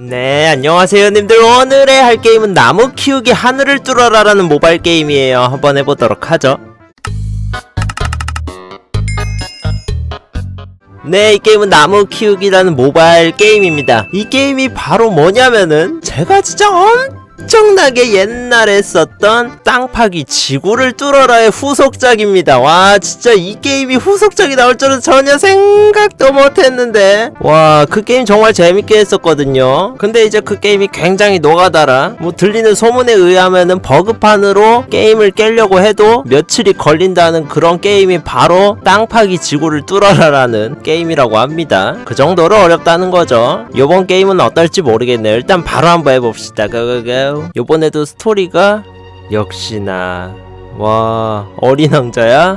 네, 안녕하세요 님들. 오늘의 할 게임은 나무 키우기 하늘을 뚫어라 라는 모바일 게임이에요. 한번 해보도록 하죠. 네, 이 게임은 나무 키우기라는 모바일 게임입니다. 이 게임이 바로 뭐냐면은 제가 진짜 엄청나게 옛날에 썼던 땅파기 지구를 뚫어라의 후속작입니다. 와, 진짜 이 게임이 후속작이 나올 줄은 전혀 생각도 못했는데, 와, 그 게임 정말 재밌게 했었거든요. 근데 이제 그 게임이 굉장히 노가다라, 뭐 들리는 소문에 의하면은 버그판으로 게임을 깨려고 해도 며칠이 걸린다는 그런 게임이 바로 땅파기 지구를 뚫어라라는 게임이라고 합니다. 그 정도로 어렵다는 거죠. 요번 게임은 어떨지 모르겠네요. 일단 바로 한번 해봅시다. 요번에도 스토리가 역시나, 와, 어린 왕자야?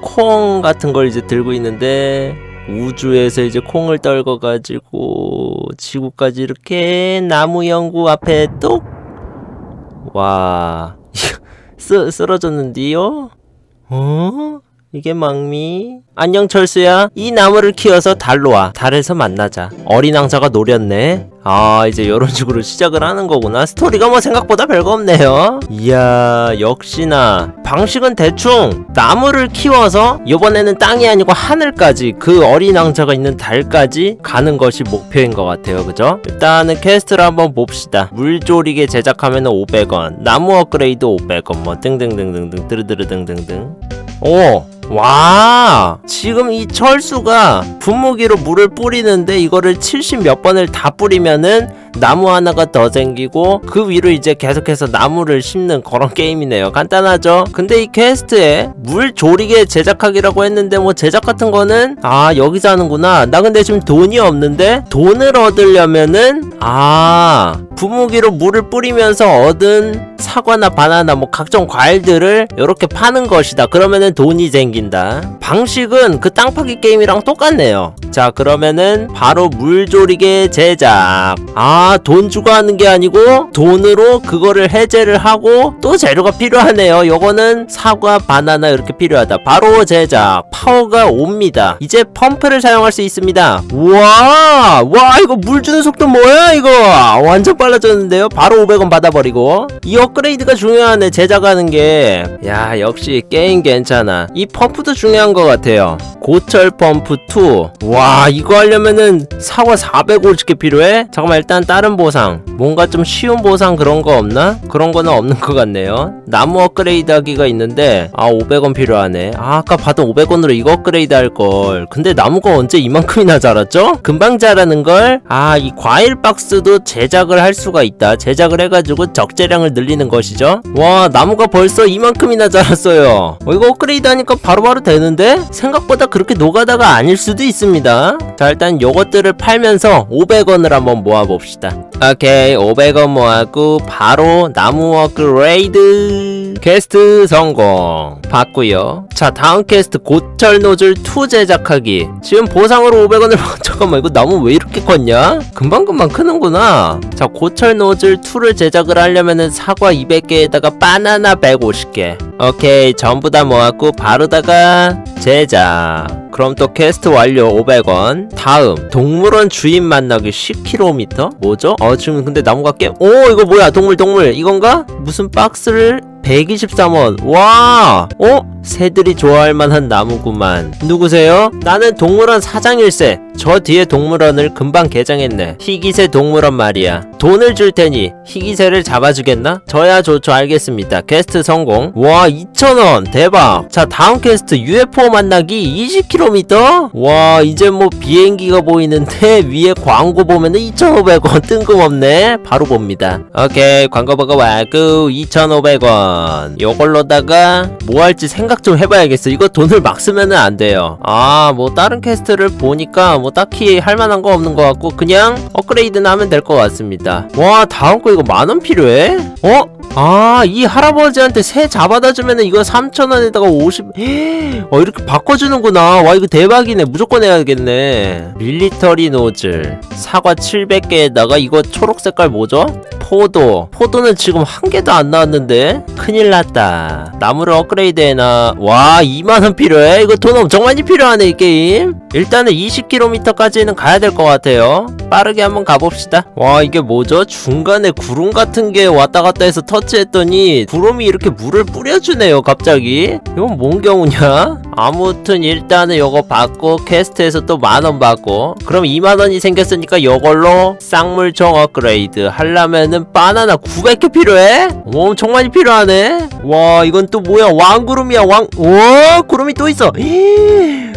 콩 같은 걸 이제 들고 있는데 우주에서 이제 콩을 떨궈가지고 지구까지 이렇게 나무 연구 앞에 똑! 와... 쓰러졌는데요? 어? 이게 망미? 안녕 철수야, 이 나무를 키워서 달로 와. 달에서 만나자. 어린 왕자가 노렸네. 아, 이제 요런 식으로 시작을 하는 거구나. 스토리가 뭐 생각보다 별거 없네요. 이야, 역시나 방식은 대충 나무를 키워서 요번에는 땅이 아니고 하늘까지, 그 어린 왕자가 있는 달까지 가는 것이 목표인 것 같아요. 그죠? 일단은 퀘스트를 한번 봅시다. 물조리개 제작하면 500원, 나무 업그레이드 500원, 뭐 등등등등등 드르드르등등등. 오! 와, 지금 이 철수가 분무기로 물을 뿌리는데 이거를 70 몇 번을 다 뿌리면은 나무 하나가 더 생기고 그 위로 이제 계속해서 나무를 심는 그런 게임이네요. 간단하죠? 근데 이 퀘스트에 물 조리개 제작하기라고 했는데 뭐 제작 같은 거는, 아, 여기서 하는구나. 나 근데 지금 돈이 없는데, 돈을 얻으려면은, 아, 분무기로 물을 뿌리면서 얻은 사과나 바나나 뭐 각종 과일들을 이렇게 파는 것이다. 그러면은 돈이 생긴다. 방식은 그 땅파기 게임이랑 똑같네요. 자, 그러면은 바로 물조리개 제작. 아, 돈 주고 하는 게 아니고 돈으로 그거를 해제를 하고 또 재료가 필요하네요. 요거는 사과, 바나나 이렇게 필요하다. 바로 제작. 파워가 옵니다. 이제 펌프를 사용할 수 있습니다. 우와, 와, 이거 물 주는 속도 뭐야 이거. 완전 빨라졌는데요. 바로 500원 받아버리고. 이 업그레이드가 중요하네, 제작하는 게. 야, 역시 게임 괜찮아. 이 펌프도 중요한 것 같아요. 고철 펌프 2. 와, 이거 하려면은 사과 450개 필요해? 잠깐만, 일단 다른 보상, 뭔가 좀 쉬운 보상 그런 거 없나? 그런 거는 없는 것 같네요. 나무 업그레이드 하기가 있는데, 아, 500원 필요하네. 아, 아까 받은 500원으로 이거 업그레이드 할걸. 근데 나무가 언제 이만큼이나 자랐죠? 금방 자라는 걸? 아, 이 과일 박스도 제작을 할 수가 있다. 제작을 해가지고 적재량을 늘리는 것이죠. 와, 나무가 벌써 이만큼이나 자랐어요. 이거 업그레이드 하니까 바로바로 되는데? 생각보다 그렇게 노가다가 아닐 수도 있습니다. 자, 일단 요것들을 팔면서 500원을 한번 모아봅시다. 오케이, 500원 모았고 바로 나무 업그레이드. 퀘스트 성공 봤고요. 자, 다음 퀘스트 고철 노즐 2 제작하기. 지금 보상으로 500원을 잠깐만, 이거 나무 왜 이렇게 컸냐? 금방금방 크는구나. 자, 고철 노즐 2를 제작을 하려면은 사과 200개에다가 바나나 150개. 오케이, 전부 다 모았고 바로다가 제작. 그럼 또 퀘스트 완료. 500원. 다음 동물원 주인 만나기 10km. 뭐죠? 어, 지금 근데 나무가 깨... 오, 이거 뭐야? 동물 이건가? 무슨 박스를... 123원. 와, 어? 새들이 좋아할 만한 나무구만. 누구세요? 나는 동물원 사장일세. 저 뒤에 동물원을 금방 개장했네. 희귀새 동물원 말이야. 돈을 줄 테니 희귀새를 잡아주겠나? 저야 좋죠. 알겠습니다. 퀘스트 성공. 와, 2,000원 대박. 자, 다음 퀘스트 UFO 만나기 20km? 와, 이제 뭐 비행기가 보이는데 위에 광고 보면은 2,500원. 뜬금없네. 바로 봅니다. 오케이, 광고 보고 왔고 2,500원. 요걸로다가 뭐 할지 생각 좀 해봐야겠어. 이거 돈을 막 쓰면은 안 돼요. 아, 뭐 다른 퀘스트를 보니까 뭐 딱히 할만한 거 없는 것 같고 그냥 업그레이드나 하면 될 것 같습니다. 와, 다음 거 이거 10,000원 필요해? 어? 아, 이 할아버지한테 새 잡아다주면은 이거 3,000원에다가 50... 이렇게 바꿔주는구나. 와, 이거 대박이네. 무조건 해야겠네. 밀리터리 노즐, 사과 700개에다가 이거 초록색깔 뭐죠? 포도. 포도는 지금 한 개도 안 나왔는데? 큰일 났다. 나무를 업그레이드 해놔. 와, 2만원 필요해? 이거 돈 엄청 많이 필요하네, 이 게임. 일단은 20km까지는 가야 될 것 같아요. 빠르게 한번 가봅시다. 와, 이게 뭐죠? 중간에 구름 같은 게 왔다 갔다 해서 터치했더니 구름이 이렇게 물을 뿌려주네요, 갑자기. 이건 뭔 경우냐? 아무튼 일단은 요거 받고 퀘스트에서 또 10,000원 받고, 그럼 20,000원이 생겼으니까 요걸로 쌍물총 업그레이드 하려면은 바나나 900개 필요해? 엄청 많이 필요하네. 와, 이건 또 뭐야? 왕구름이야, 왕. 오, 구름이 또 있어.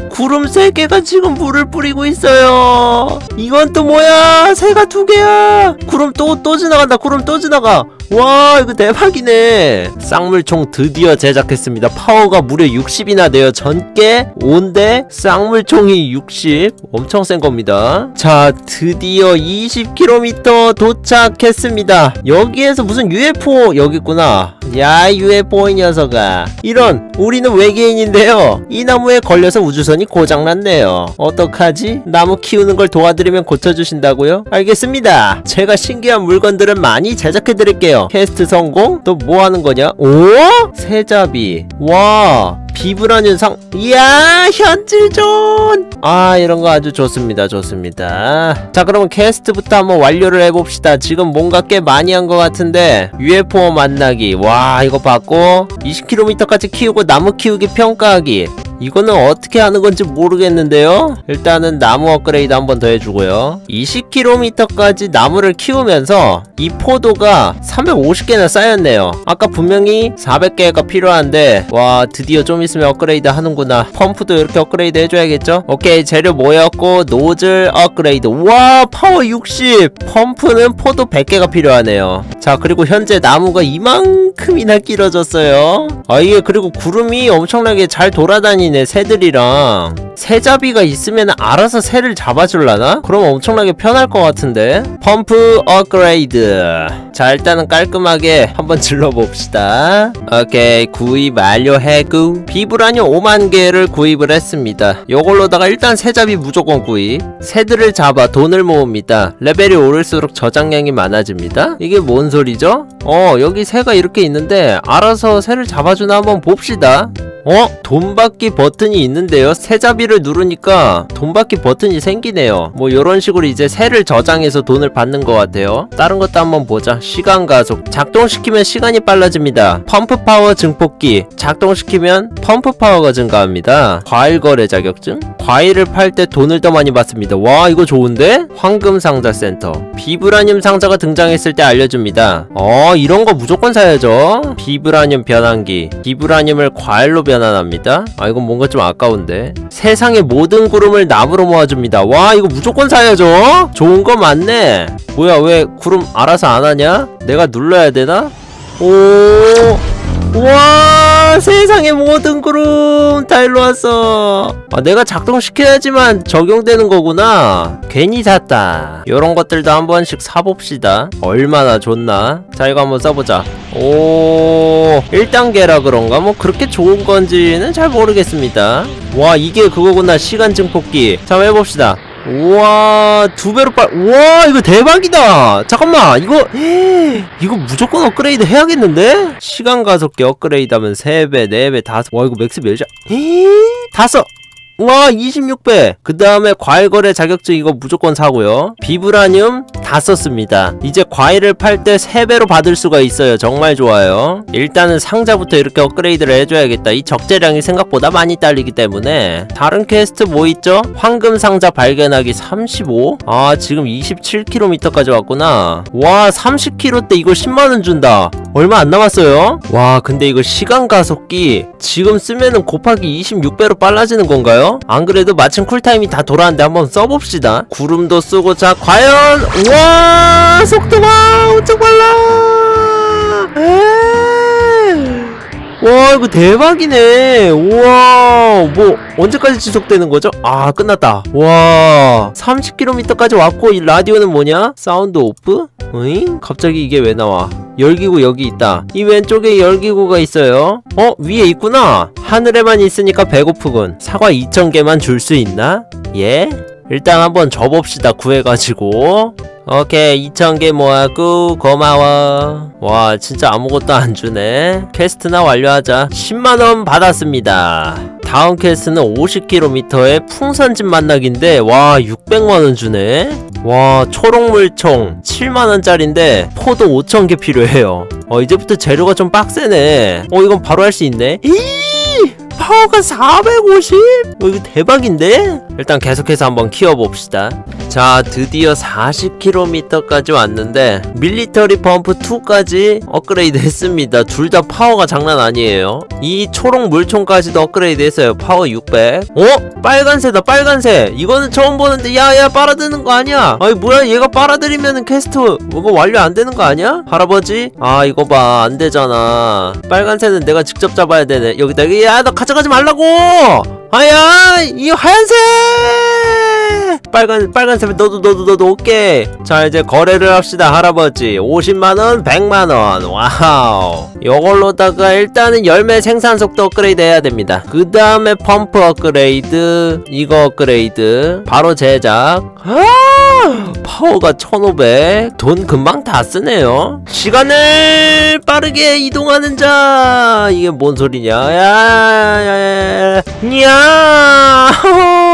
구름 3개가 지금 물을 뿌리고 있어요. 이건 또 뭐야? 새가 2개야. 구름 또 지나간다. 구름 또 지나가. 와, 이거 대박이네. 쌍물총 드디어 제작했습니다. 파워가 무려 60이나 돼요. 전개 5인데 쌍물총이 60. 엄청 센 겁니다. 자, 드디어 20km 도착했습니다. 여기에서 무슨 UFO 여기 있구나. 야, UFO 이 녀석아. 이런, 우리는 외계인인데요, 이 나무에 걸려서 우주선이 고장났네요. 어떡하지? 나무 키우는 걸 도와드리면 고쳐주신다고요? 알겠습니다. 제가 신기한 물건들을 많이 제작해드릴게요. 퀘스트 성공? 또 뭐 하는 거냐? 오? 세자비. 와, 비브라늄 상. 이야, 현질존. 아, 이런 거 아주 좋습니다. 좋습니다. 자, 그러면 퀘스트부터 한번 완료를 해봅시다. 지금 뭔가 꽤 많이 한 것 같은데. UFO 만나기. 와, 이거 받고 20km까지 키우고 나무 키우기 평가하기. 이거는 어떻게 하는 건지 모르겠는데요. 일단은 나무 업그레이드 한 번 더 해주고요. 20km까지 나무를 키우면서 이 포도가 350개나 쌓였네요. 아까 분명히 400개가 필요한데, 와, 드디어 좀 있으면 업그레이드 하는구나. 펌프도 이렇게 업그레이드 해줘야겠죠? 오케이, 재료 모였고 노즐 업그레이드. 와, 파워 60. 펌프는 포도 100개가 필요하네요. 자, 그리고 현재 나무가 이만큼이나 길어졌어요. 아, 이게 그리고 구름이 엄청나게 잘 돌아다니 네 새들이랑. 새잡이가 있으면 알아서 새를 잡아줄라나? 그럼 엄청나게 편할 것 같은데. 펌프 업그레이드. 자, 일단은 깔끔하게 한번 질러봅시다. 오케이, 구입 완료했고 비브라늄 50,000개를 구입을 했습니다. 요걸로다가 일단 새잡이 무조건 구입. 새들을 잡아 돈을 모읍니다. 레벨이 오를수록 저장량이 많아집니다. 이게 뭔 소리죠? 여기 새가 이렇게 있는데 알아서 새를 잡아주나 한번 봅시다. 돈 받기 버튼이 있는데요. 새잡이를 누르니까 돈 받기 버튼이 생기네요. 뭐 요런 식으로 이제 새를 저장해서 돈을 받는 것 같아요. 다른 것도 한번 보자. 시간 가속. 작동시키면 시간이 빨라집니다. 펌프 파워 증폭기. 작동시키면 펌프 파워가 증가합니다. 과일 거래 자격증. 과일을 팔 때 돈을 더 많이 받습니다. 와, 이거 좋은데? 황금 상자 센터. 비브라늄 상자가 등장했을 때 알려줍니다. 이런 거 무조건 사야죠. 비브라늄 변환기. 비브라늄을 과일로 변환합니다. 아, 이건 뭔가 좀 아까운데. 세상의 모든 구름을 나무로 모아줍니다. 와, 이거 무조건 사야죠. 좋은 거 많네. 뭐야, 왜 구름 알아서 안 하냐? 내가 눌러야 되나? 우와, 세상의 모든 구름 다 일로 왔어. 아, 내가 작동시켜야지만 적용되는 거구나. 괜히 샀다. 요런 것들도 한 번씩 사봅시다. 얼마나 좋나. 자, 이거 한번 써보자. 오, 1단계라 그런가? 뭐 그렇게 좋은 건지는 잘 모르겠습니다. 와, 이게 그거구나. 시간 증폭기. 자, 한번 해봅시다. 우와, 2배로 빨. 우와, 이거 대박이다. 잠깐만, 이거 무조건 업그레이드 해야겠는데? 시간 가속기 업그레이드 하면 3배, 4배, 5배. 와, 이거 맥스 몇이야? 다 써. 와, 26배. 그 다음에 과일 거래 자격증 이거 무조건 사고요. 비브라늄 다 썼습니다. 이제 과일을 팔 때 3배로 받을 수가 있어요. 정말 좋아요. 일단은 상자부터 이렇게 업그레이드를 해줘야겠다. 이 적재량이 생각보다 많이 딸리기 때문에. 다른 퀘스트 뭐 있죠? 황금 상자 발견하기 35? 아, 지금 27km까지 왔구나. 와, 30km 때 이거 10만원 준다. 얼마 안 남았어요. 와, 근데 이거 시간 가속기 지금 쓰면은 곱하기 26배로 빨라지는 건가요? 안 그래도 마침 쿨타임이 다 돌아왔는데 한번 써봅시다. 구름도 쓰고. 자, 과연. 우와, 속도가 엄청 빨라. 와, 이거 대박이네. 우와, 뭐 언제까지 지속되는 거죠? 아, 끝났다. 와, 30km까지 왔고, 이 라디오는 뭐냐? 사운드 오프? 어잉? 갑자기 이게 왜 나와? 열기구 여기 있다. 이 왼쪽에 열기구가 있어요. 어? 위에 있구나. 하늘에만 있으니까 배고프군. 사과 2000개만 줄 수 있나? 예? 일단 한번 접읍시다. 구해가지고. 오케이, 2000개 모았고 고마워. 와, 진짜 아무것도 안 주네. 퀘스트나 완료하자. 10만원 받았습니다. 다음 퀘스트는 50km의 풍선집 만나기인데, 와, 600만원 주네. 와, 초록물총 7만원짜리인데 포도 5000개 필요해요. 이제부터 재료가 좀 빡세네. 이건 바로 할 수 있네. 파워가 450? 이거 대박인데? 일단 계속해서 한번 키워봅시다. 자, 드디어 40km까지 왔는데 밀리터리 펌프 2까지 업그레이드 했습니다. 둘 다 파워가 장난 아니에요. 이 초록 물총까지도 업그레이드 했어요. 파워 600. 어? 빨간새다, 빨간새. 이거는 처음 보는데. 야야, 빨아드는 거 아니야? 아니 뭐야, 얘가 빨아들이면은 퀘스트 이거 완료 안 되는 거 아니야? 할아버지? 아, 이거 봐, 안 되잖아. 빨간새는 내가 직접 잡아야 되네. 여기다. 야, 너 가져가지 말라고! 아야, 이 하얀색! 빨간색 너도 오케이. 자, 이제 거래를 합시다. 할아버지 50만원 100만원. 와우, 요걸로다가 일단은 열매 생산 속도 업그레이드 해야 됩니다. 그 다음에 펌프 업그레이드, 이거 업그레이드, 바로 제작. 파워가 1500. 돈 금방 다 쓰네요. 시간을 빠르게 이동하는 자. 이게 뭔 소리냐. 야야야야.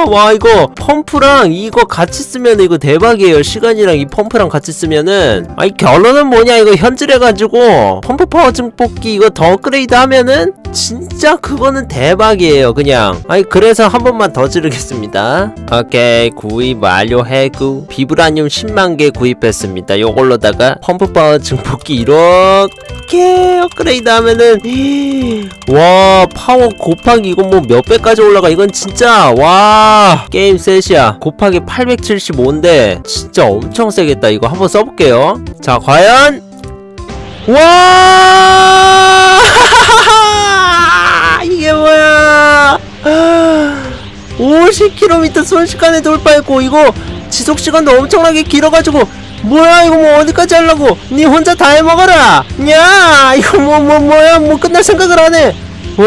와, 이거 펌프랑 이거 같이 쓰면 이거 대박이에요. 시간이랑 이 펌프랑 같이 쓰면은. 아이, 결론은 뭐냐, 이거 현질해가지고 펌프 파워 증폭기 이거 더 업그레이드 하면은 진짜 그거는 대박이에요 그냥. 아이, 그래서 한 번만 더 지르겠습니다. 오케이, 구입 완료했고 비브라늄 10만개 구입했습니다. 요걸로다가 펌프 파워 증폭기 이렇게 업그레이드 하면은, 와, 파워 곱하기 이건 뭐 몇 배까지 올라가. 이건 진짜, 와, 게임 셋이야. 곱하기 875인데 진짜 엄청 세겠다. 이거 한번 써볼게요. 자, 과연. 와, 이게 뭐야. 50km 순식간에 돌파했고, 이거 지속시간도 엄청나게 길어가지고, 뭐야, 이거 뭐 어디까지 하려고. 니 혼자 다 해먹어라. 야, 이거 뭐야, 뭐 끝날 생각을 안 해. 어?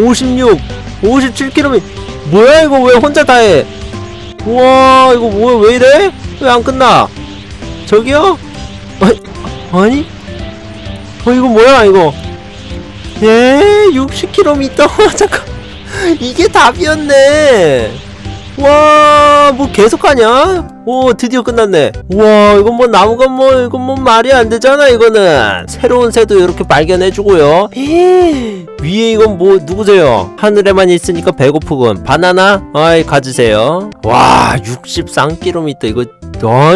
56 57km. 뭐야, 이거 왜 혼자 다 해. 우와, 이거 뭐야, 왜 이래? 왜 안 끝나? 저기요? 아니? 이거 뭐야, 이거? 예? 60km? 잠깐, 이게 답이었네. 와, 뭐 계속하냐? 오, 드디어 끝났네. 우와, 이건 뭐 나무가 뭐, 이건 뭐 말이 안 되잖아, 이거는. 새로운 새도 이렇게 발견해주고요. 위에 이건 뭐, 누구세요? 하늘에만 있으니까 배고프군. 바나나? 아이, 가지세요. 와, 63km. 이거,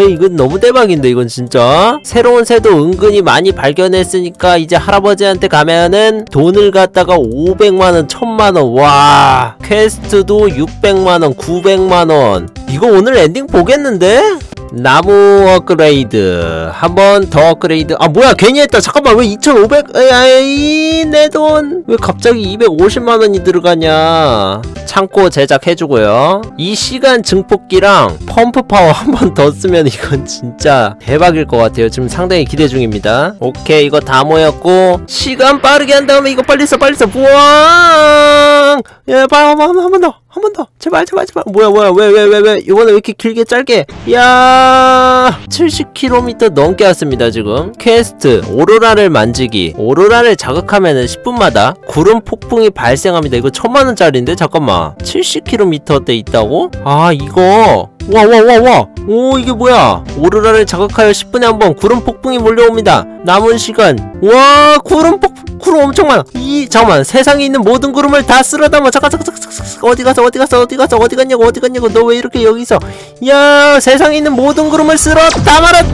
이건 너무 대박인데, 이건 진짜. 새로운 새도 은근히 많이 발견했으니까 이제 할아버지한테 가면은 돈을 갖다가 500만원, 1000만원. 와, 퀘스트도 600만원, 900만원. 이거 오늘 엔딩 보겠는데? 나무 업그레이드 한 번 더 업그레이드. 아, 뭐야, 괜히 했다. 잠깐만, 왜 2500? 에이, 내 돈 왜 갑자기 250만원이 들어가냐. 창고 제작해주고요. 이 시간 증폭기랑 펌프 파워 한 번 더 쓰면 이건 진짜 대박일 것 같아요. 지금 상당히 기대 중입니다. 오케이, 이거 다 모였고, 시간 빠르게 한 다음에 이거 빨리 써, 빨리 써. 부엉. 예, 한 번 더. 제발. 뭐야. 왜. 이번에 왜 이렇게 길게 짧게. 이야, 70km 넘게 왔습니다, 지금. 퀘스트, 오로라를 만지기. 오로라를 자극하면은 10분마다 구름 폭풍이 발생합니다. 이거 1000만원짜리인데? 잠깐만. 70km 때 있다고? 아, 이거. 와. 오, 이게 뭐야. 오로라를 자극하여 10분에 한 번 구름 폭풍이 몰려옵니다. 남은 시간. 와, 구름 엄청 많아. 잠깐만, 세상에 있는 모든 구름을 다 쓸어담아. 잠깐. 어디 갔냐고. 너 왜 이렇게 여기 있어? 야, 세상에 있는 모든 구름을 쓸어담아라.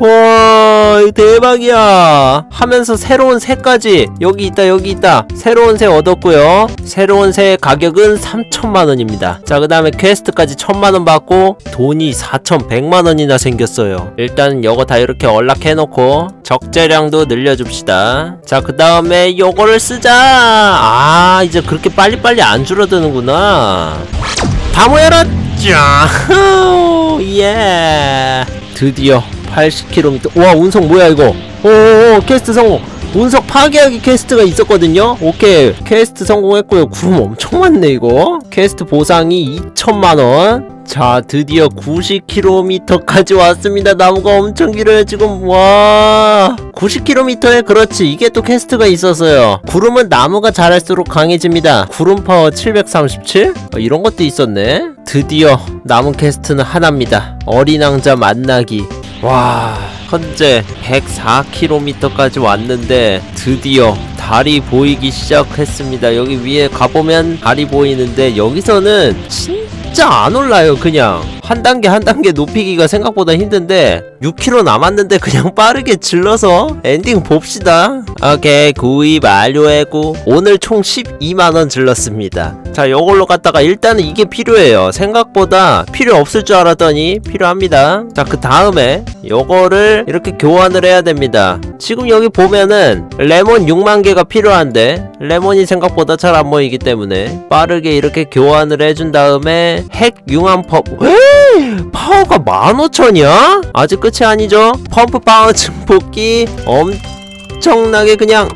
와, 여기 대박이야 하면서 새로운 새까지 여기 있다 새로운 새 얻었고요. 새로운 새 가격은 3,000만원입니다 자 그 다음에 퀘스트까지 1,000만원 받고 돈이 4,100만원이나 생겼어요. 일단 요거 다 이렇게 언락해놓고 적재량도 늘려줍시다. 자 그 다음에 요거를 쓰자. 아 이제 그렇게 빨리빨리 안 줄어드는구나. 다 모여라. 예 드디어 80km. 와 운석 뭐야 이거. 오오오 퀘스트 성공. 운석 파괴하기 퀘스트가 있었거든요. 오케이 퀘스트 성공했고요. 구름 엄청 많네 이거. 퀘스트 보상이 2,000만원. 자 드디어 90km까지 왔습니다. 나무가 엄청 길어요 지금. 와 90km에 그렇지 이게 또 퀘스트가 있었어요. 구름은 나무가 자랄수록 강해집니다. 구름 파워 737? 이런 것도 있었네. 드디어 남은 퀘스트는 하나입니다. 어린 왕자 만나기. 와 현재 104km까지 왔는데 드디어 달이 보이기 시작했습니다. 여기 위에 가보면 달이 보이는데 여기서는 진짜 안 올라요. 그냥 한 단계 높이기가 생각보다 힘든데 6km 남았는데 그냥 빠르게 질러서 엔딩 봅시다. 오케이 구입 완료했고 오늘 총 12만원 질렀습니다. 자 요걸로 갔다가 일단은 이게 필요해요. 생각보다 필요 없을 줄 알았더니 필요합니다. 자 그 다음에 요거를 이렇게 교환을 해야 됩니다. 지금 여기 보면은 레몬 6만개가 필요한데 레몬이 생각보다 잘 안 보이기 때문에 빠르게 이렇게 교환을 해준 다음에 핵 융합법. 파워가 15,000이야? 아직 끝이 아니죠? 펌프 파워 증폭기 엄청나게 그냥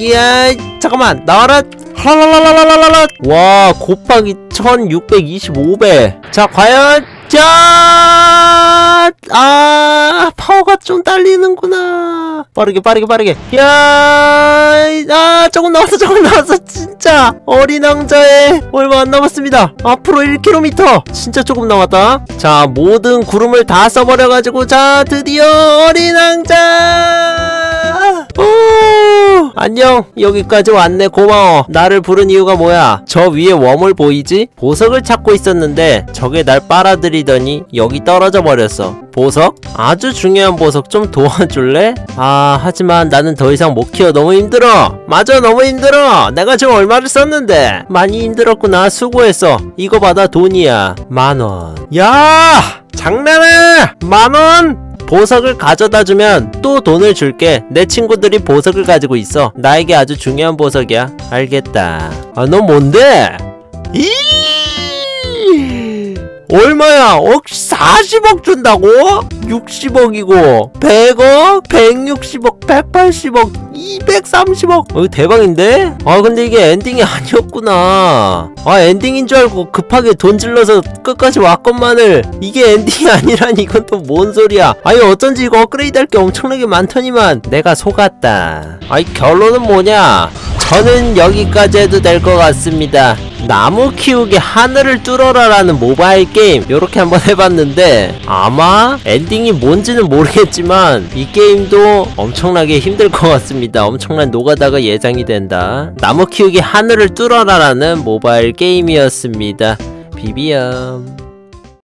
예 잠깐만 나와라. 하라라라라라라 와 곱하기 1625배. 자 과연 자 아 파워가 좀 딸리는구나. 빠르게 야 아 조금 나왔어 진짜. 어린 왕자에 얼마 안 남았습니다. 앞으로 1km 진짜 조금 남았다. 자 모든 구름을 다 써버려가지고 자 드디어 어린 왕자. 오 안녕 여기까지 왔네. 고마워. 나를 부른 이유가 뭐야. 저 위에 웜을 보이지? 보석을 찾고 있었는데 저게 날 빨아들이더니 여기 떨어져 버렸어. 보석? 아주 중요한 보석 좀 도와줄래? 아 하지만 나는 더 이상 못 키워. 너무 힘들어. 맞아 너무 힘들어. 내가 지금 얼마를 썼는데. 많이 힘들었구나. 수고했어. 이거 받아. 돈이야. 10,000원. 야 장난해. 10,000원? 보석을 가져다주면 또 돈을 줄게. 내 친구들이 보석을 가지고 있어. 나에게 아주 중요한 보석이야. 알겠다. 아 너 뭔데? 얼마야? 혹시 40억 준다고? 60억이고 100억? 160억? 180억? 230억? 대박인데? 아 근데 이게 엔딩이 아니었구나. 아 엔딩인 줄 알고 급하게 돈 질러서 끝까지 왔건만을 이게 엔딩이 아니라니 이건 또 뭔 소리야. 아니 어쩐지 이거 업그레이드 할 게 엄청나게 많더니만 내가 속았다. 아이 결론은 뭐냐? 저는 여기까지 해도 될 것 같습니다. 나무 키우기 하늘을 뚫어라 라는 모바일 게임 요렇게 한번 해봤는데 아마 엔딩이 뭔지는 모르겠지만 이 게임도 엄청나게 힘들 것 같습니다. 엄청난 노가다가 예상이 된다. 나무 키우기 하늘을 뚫어라 라는 모바일 게임이었습니다. 비비엄.